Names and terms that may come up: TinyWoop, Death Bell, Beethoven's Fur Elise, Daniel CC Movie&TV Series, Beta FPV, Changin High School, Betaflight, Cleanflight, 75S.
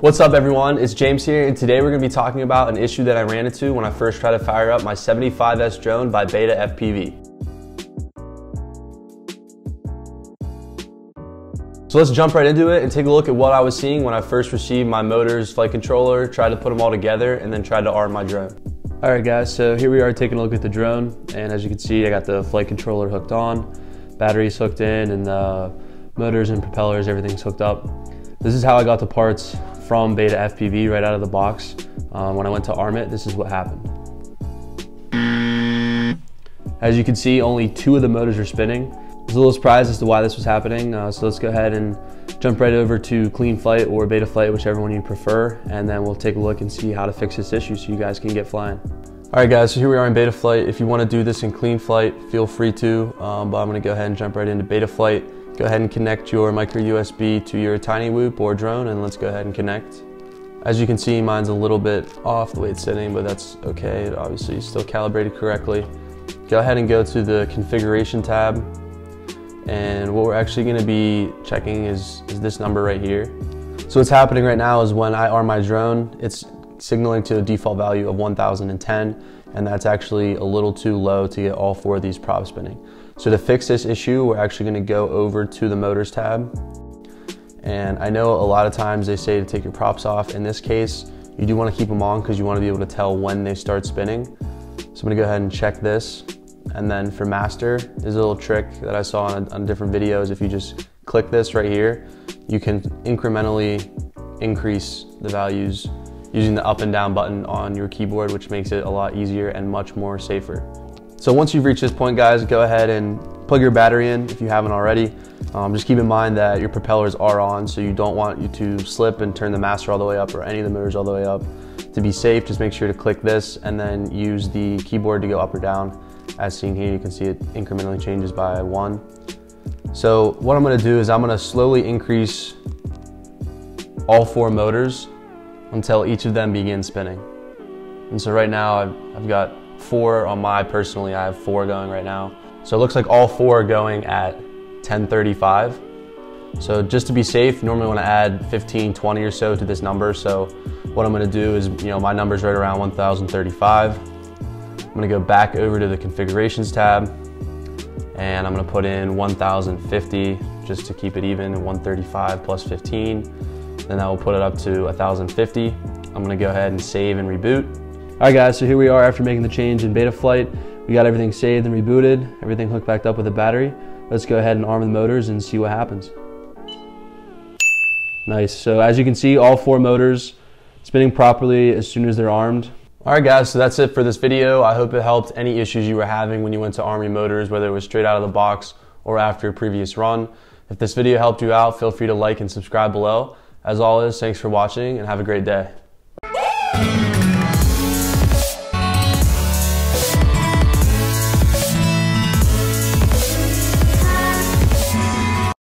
What's up everyone, it's James here, and today we're going to be talking about an issue that I ran into when I first tried to fire up my 75S drone by Beta FPV. So let's jump right into it and take a look at what I was seeing when I first received my motors, flight controller, tried to put them all together, and then tried to arm my drone. Alright guys, so here we are taking a look at the drone, and as you can see I got the flight controller hooked on, batteries hooked in, and the motors and propellers, everything's hooked up. This is how I got the parts from Beta FPV right out of the box. When I went to arm it, this is what happened. As you can see, only two of the motors are spinning. I was a little surprised as to why this was happening, so let's go ahead and jump right over to Cleanflight or Betaflight, whichever one you prefer, and then we'll take a look and see how to fix this issue so you guys can get flying. Alright guys, so here we are in Betaflight. If you want to do this in Cleanflight, feel free to, but I'm going to go ahead and jump right into Betaflight. Go ahead and connect your micro USB to your TinyWoop or drone, and let's go ahead and connect. As you can see, mine's a little bit off the way it's sitting, but that's okay. It obviously is still calibrated correctly. Go ahead and go to the configuration tab. And what we're actually going to be checking is this number right here. So what's happening right now is when I arm my drone, it's signaling to a default value of 1010, and that's actually a little too low to get all four of these props spinning. So to fix this issue, we're actually going to go over to the motors tab. And I know a lot of times they say to take your props off. In this case, you do want to keep them on because you want to be able to tell when they start spinning. So I'm going to go ahead and check this. And then for master, there's a little trick that I saw on different videos. If you just click this right here, you can incrementally increase the values using the up and down button on your keyboard, which makes it a lot easier and much more safer. So once you've reached this point, guys, go ahead and plug your battery in if you haven't already. Just keep in mind that your propellers are on, so you don't want you to slip and turn the master all the way up or any of the motors all the way up. To be safe, just make sure to click this and then use the keyboard to go up or down. As seen here, you can see it incrementally changes by 1. So what I'm going to do is I'm going to slowly increase all four motors until each of them begins spinning. And so right now I've got four on my, personally I have four going right now. So it looks like all four are going at 1035. So just to be safe, normally want to add 15, 20 or so to this number. So what I'm going to do is, you know, my number's right around 1035. I'm gonna go back over to the configurations tab, and I'm gonna put in 1050 just to keep it even, 135 plus 15. Then that will put it up to 1050. I'm gonna go ahead and save and reboot. All right guys, so here we are after making the change in Betaflight. We got everything saved and rebooted, everything hooked back up with the battery. Let's go ahead and arm the motors and see what happens. Nice, so as you can see, all four motors spinning properly as soon as they're armed. Alright guys, so that's it for this video. I hope it helped any issues you were having when you went to arm your motors, whether it was straight out of the box or after a previous run. If this video helped you out, feel free to like and subscribe below. As always, thanks for watching and have a great day.